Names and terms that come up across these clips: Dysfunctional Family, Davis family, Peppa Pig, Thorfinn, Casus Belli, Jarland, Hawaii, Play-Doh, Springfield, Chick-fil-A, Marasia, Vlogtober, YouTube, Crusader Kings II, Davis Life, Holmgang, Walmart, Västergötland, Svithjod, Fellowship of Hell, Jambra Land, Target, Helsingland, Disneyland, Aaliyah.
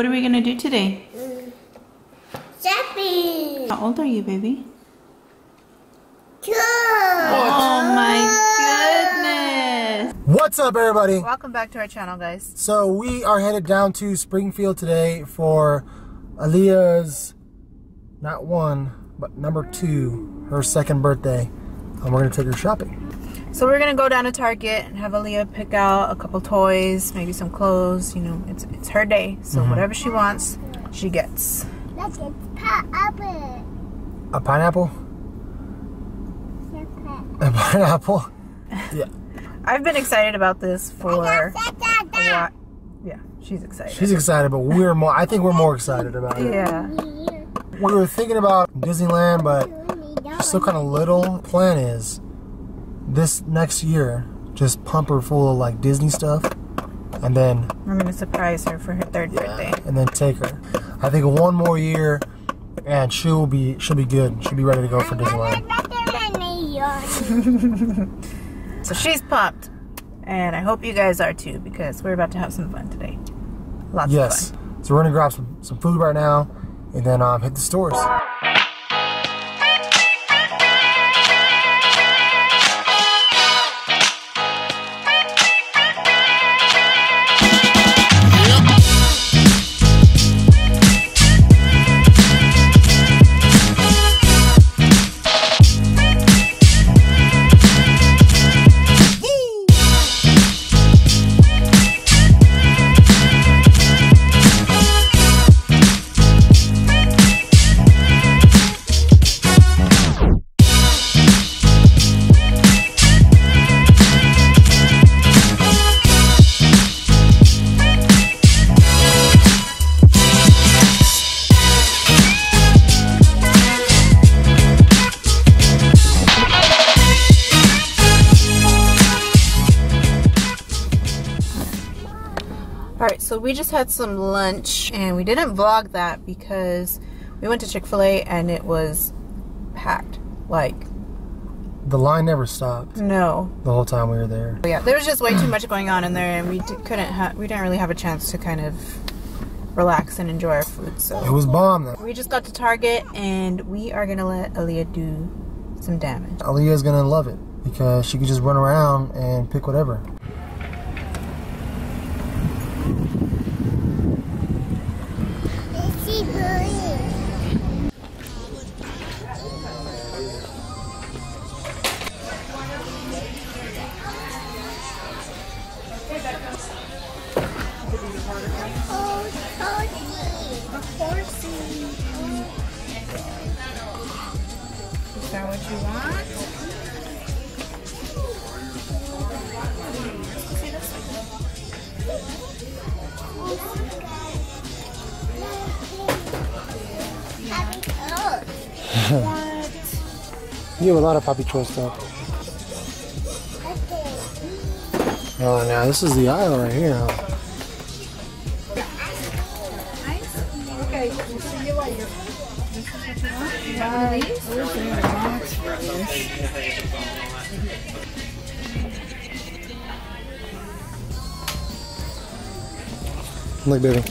What are we gonna do today? Shopping. How old are you, baby? 2. Oh my goodness. What's up, everybody? Welcome back to our channel, guys. So we are headed down to Springfield today for Aaliyah's, not one, but number 2, her 2nd birthday. And we're gonna take her shopping. So we're gonna go down to Target and have Aaliyah pick out a couple toys, maybe some clothes. You know, it's her day, so whatever she wants, she gets. Let's get pineapple. A pineapple? A pineapple? Yeah. I've been excited about this for a lot. Yeah, she's excited. She's excited, but we're more. I think we're more excited about it. Yeah. We were thinking about Disneyland, but she's still kind of little. Plan is, this next year, just pump her full of like Disney stuff, and then I'm gonna surprise her for her 3rd birthday, and then take her. I think one more year, and she'll be good. She'll be ready to go for Disneyland. So she's pumped, and I hope you guys are too, because we're about to have some fun today. Lots of fun. Yes. So we're gonna grab some food right now, and then hit the stores. So we just had some lunch, and we didn't vlog that because we went to Chick-fil-A and it was packed. Like, the line never stopped. No. The whole time we were there. But yeah, there was just way too much going on in there, and we didn't really have a chance to kind of relax and enjoy our food. So it was bomb though. We just got to Target, and we are gonna let Aaliyah do some damage. Aaliyah's gonna love it because she can just run around and pick whatever. Is that what you want? You have a lot of puppy chore stuff. Okay. Oh, now this is the aisle right here. Okay, we'll see you later. Bye. Look, baby.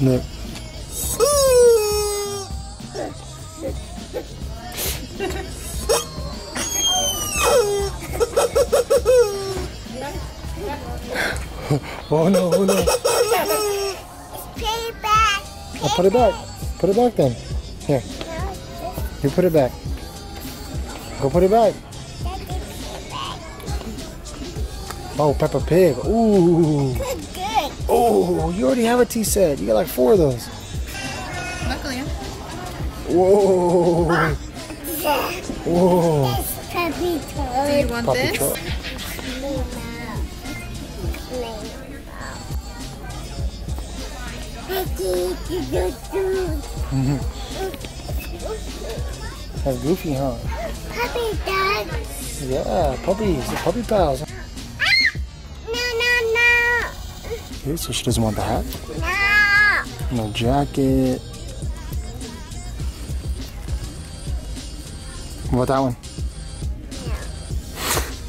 Look. Oh no, oh no. Put it back. I'll put it back. Put it back then. Here. You put it back. Go put it back. Oh, Peppa Pig. Ooh. Good. Oh, you already have a tea set. You got like 4 of those. Luckily. Whoa. Whoa. It's puppy toy. Do you want puppy this? Toy. That's goofy, huh? Puppy dogs. Yeah, puppies. They're puppy pals. No, no, no. Okay, so she doesn't want the hat? No. No jacket. What about that one? No.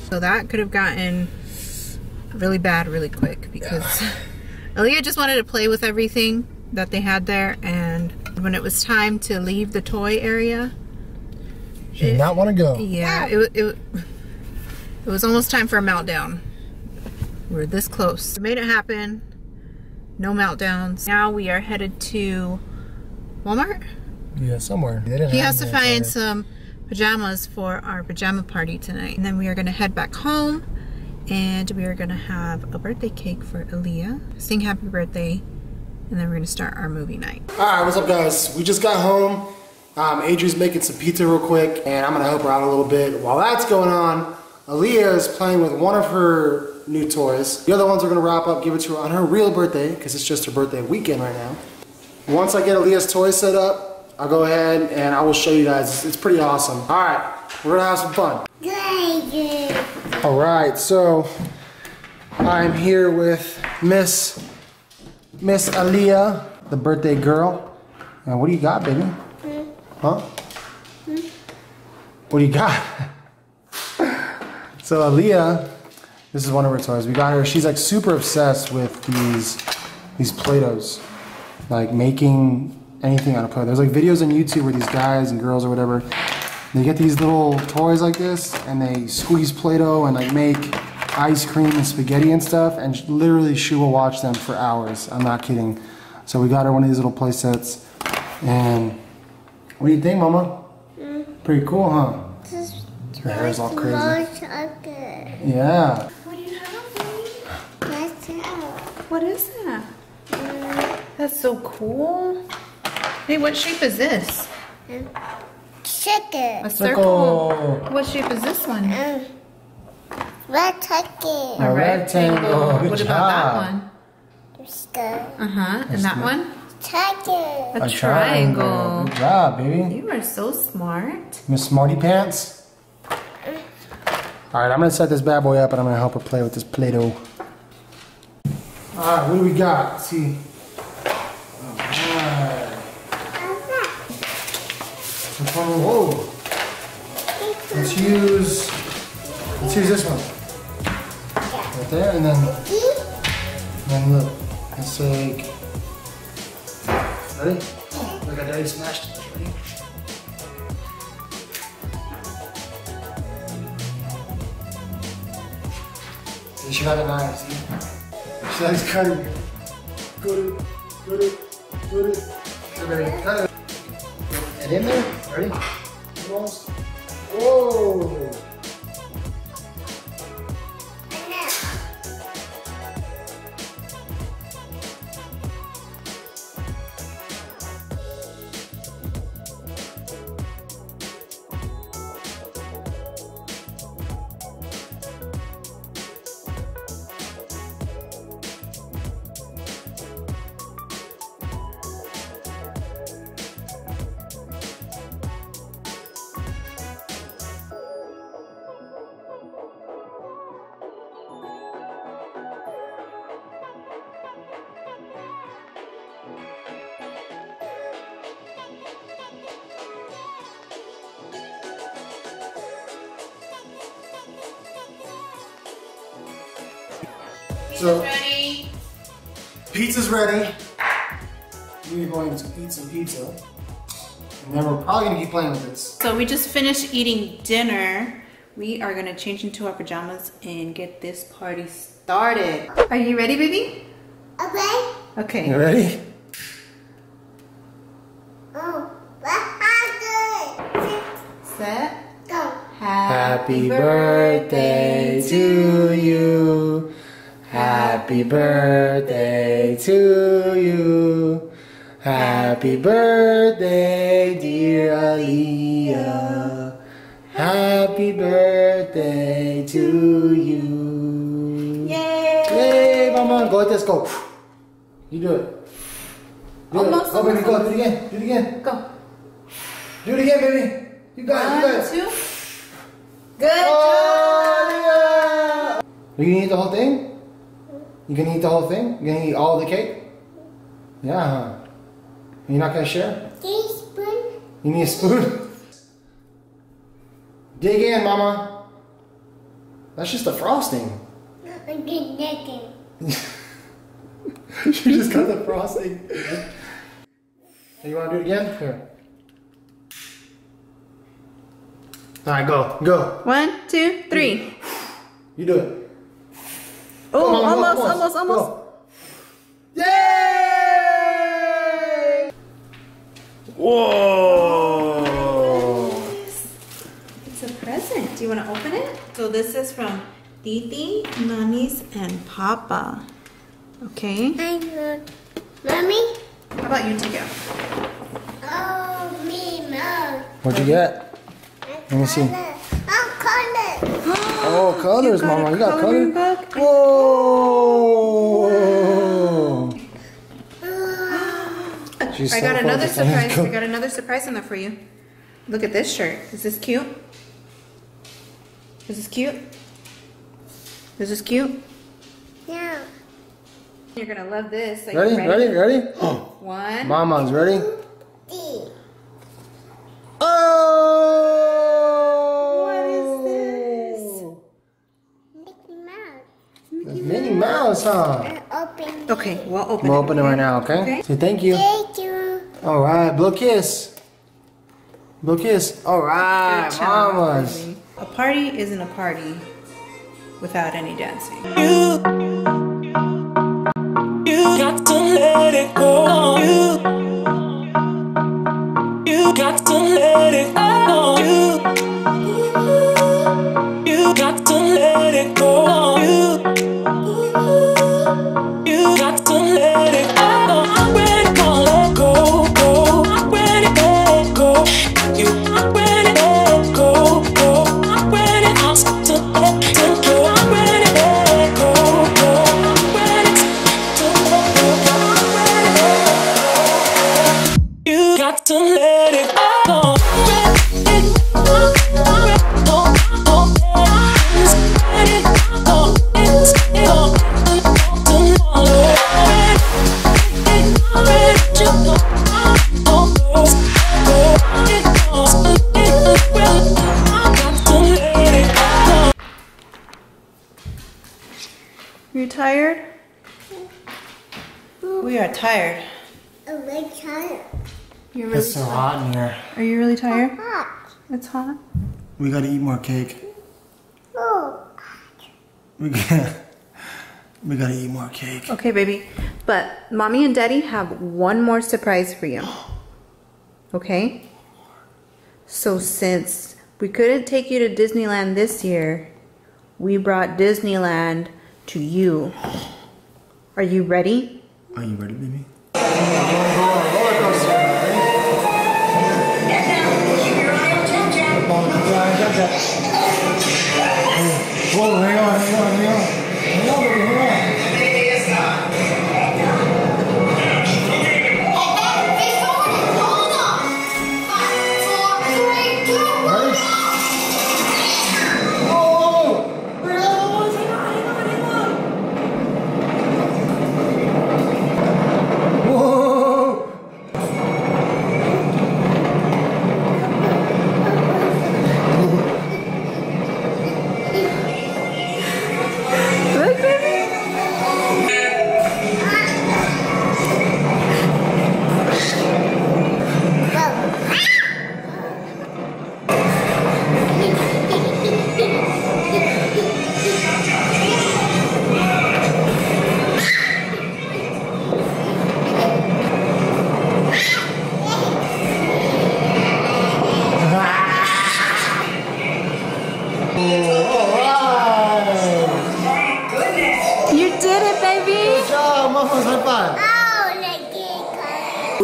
So that could have gotten really bad really quick because Aaliyah just wanted to play with everything. that they had there, and when it was time to leave the toy area, she did not want to go. Yeah, it was almost time for a meltdown. We were this close. We made it happen. No meltdowns. Now we are headed to Walmart. Yeah, somewhere. He has to find some pajamas for our pajama party tonight, and then we are going to head back home, and we are going to have a birthday cake for Aaliyah. Sing happy birthday, and then we're going to start our movie night. Alright, what's up guys? We just got home. Adri's making some pizza real quick, and I'm going to help her out a little bit. While that's going on, Aaliyah is playing with one of her new toys. The other ones are going to wrap up, give it to her on her real birthday, because it's just her birthday weekend right now. Once I get Aaliyah's toy set up, I'll go ahead and I will show you guys. It's pretty awesome. Alright, we're gonna have some fun. Alright, so I'm here with Miss Aaliyah, the birthday girl. Now what do you got, baby? Huh? What do you got? So Aaliyah, this is one of her toys. We got her, she's like super obsessed with these Play-Dohs. Like making anything on a Play-Doh. There's like videos on YouTube where these guys and girls or whatever, they get these little toys like this and they squeeze Play-Doh and like make ice cream and spaghetti and stuff, and literally she will watch them for hours. I'm not kidding. So we got her one of these little play sets, and what do you think, Mama? Pretty cool, huh? Her hair's all crazy. Yeah. What do you have, baby? That's it. What is that? That's so cool. Hey, what shape is this? Circle. A circle. What shape is this one? Rectangle. A rectangle. Good job. What about that one? And that one? Triangle. A triangle. Good job, baby. You are so smart. Miss Smarty Pants. Alright, I'm going to set this bad boy up and I'm going to help her play with this Play-Doh. Alright, what do we got? Let's see. Whoa. Let's use this one. Right there, and then look. It's like, ready? Look at Daddy smashed it. Ready? And she got it nice. See? She likes cutting it. Good. Everybody, cut it. Get in there. Ready? Whoa! So, ready. Pizza's ready. We're going to eat some pizza. And then we're probably going to keep playing with this. So we just finished eating dinner. We are going to change into our pajamas and get this party started. Are you ready, baby? Okay. Okay. You ready? Set. Go. Happy birthday to you. Happy birthday to you. Happy birthday, dear Aaliyah. Happy birthday to you. Yay! Yay, Mama. Go with this. Go. You do it. Do it. Oh, baby, go. Do it again. Do it again. Go. Do it again, baby. You got it. You got it. 1, 2. Good job. Are you going to eat the whole thing? You gonna eat the whole thing? You gonna eat all of the cake? Yeah, huh? You're not gonna share? Need a spoon? You need a spoon? Dig in, Mama. That's just the frosting. I'm just digging. She just got the frosting. Hey, you want to do it again? Here. All right, go. Go. 1, 2, 3. You do it. Oh, almost. Go. Yay! Whoa! It's a present. Do you want to open it? So this is from Titi, Mommy's, and Papa. Okay. I love Mommy. How about you take it? Oh, me, no. What'd you get? Let me see. Oh, colors. Oh, colors, Mama. You got colors. Whoa! She's I got so another surprise. I got another surprise in there for you. Look at this shirt. Is this cute? Is this cute? Is this cute? Yeah. You're gonna love this. Ready? Ready? One. Mama's ready. Two, oh! What is this? Mickey Mouse. Mickey Mouse, huh? Open. Okay, we'll open it. We'll open it right now, okay? Say thank you. Thank you. All right, blow kiss. Blow kiss. All right, Mama's. A party isn't a party without any dancing. You got to let it go. You got to let it go. You got to let it go. You got to let it go. I'm ready to let go, go. I'm ready to let go. You, I'm ready to let go, go. I'm ready to let go. I'm ready to let go, go. To let it go. You tired? We are tired. I'm really tired. You're really it's so hot in here. Are you really tired? It's hot. It's hot? We gotta eat more cake. Oh. We gotta eat more cake. Okay, baby. But Mommy and Daddy have one more surprise for you. Okay? So since we couldn't take you to Disneyland this year, we brought Disneyland to you. Are you ready? Are you ready, baby? Whoa, hang on.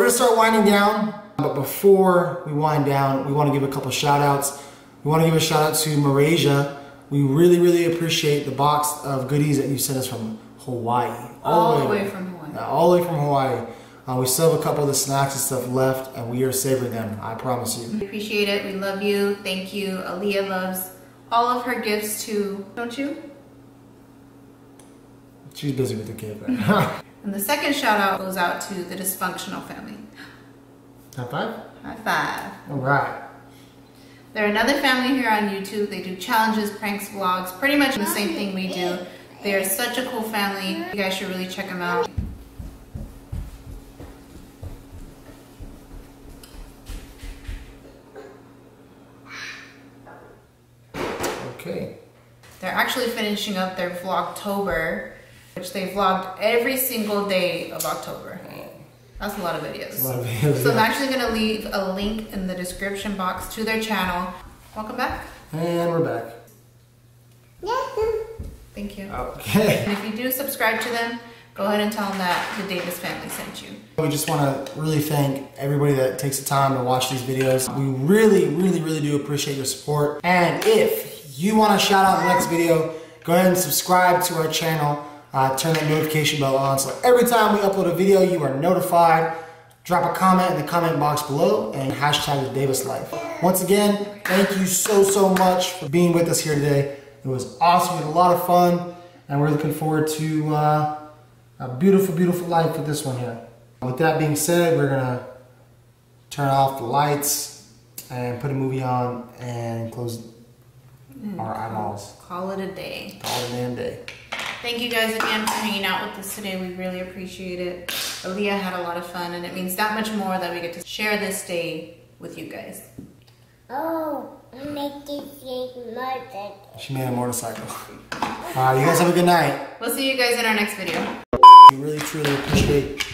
Start winding down, but before we wind down, we want to give a couple shout outs. We want to give a shout out to Marasia. We really appreciate the box of goodies that you sent us from Hawaii. All the way from Hawaii. We still have a couple of the snacks and stuff left, and we are savoring them, I promise you. We appreciate it. We love you. Thank you. Aaliyah loves all of her gifts too, don't you? She's busy with the kid right now. And the second shout out goes out to the Dysfunctional Family. High five? High five. All right. They're another family here on YouTube. They do challenges, pranks, vlogs, pretty much the same thing we do. They are such a cool family. You guys should really check them out. Okay. They're actually finishing up their Vlogtober, which they vlogged every single day of October. That's a lot of videos. So I'm actually gonna leave a link in the description box to their channel. Welcome back. And we're back. Thank you. Okay. And if you do subscribe to them, go ahead and tell them that the Davis family sent you. We just want to really thank everybody that takes the time to watch these videos. We really, really, really do appreciate your support. And if you want to shout out in the next video, go ahead and subscribe to our channel. Turn that notification bell on so every time we upload a video, you are notified. Drop a comment in the comment box below and hashtag the Davis Life. Once again, thank you so, so much for being with us here today. It was awesome. We had a lot of fun, and we're looking forward to a beautiful, beautiful life with this one here. With that being said, we're going to turn off the lights and put a movie on and close our eyeballs. Call it a day. Call it a damn day. Thank you guys again for hanging out with us today. We really appreciate it. Aaliyah had a lot of fun, and it means that much more that we get to share this day with you guys. Oh, I made this motorcycle. She made a motorcycle. Alright, you guys have a good night. We'll see you guys in our next video. We really, truly appreciate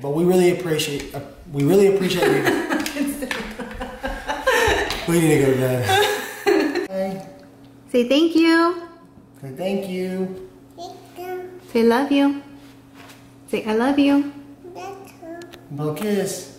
but we really appreciate you. We need to go to bed. Say thank you. Say thank you. Thank you. Say love you. Say I love you. Blow kiss.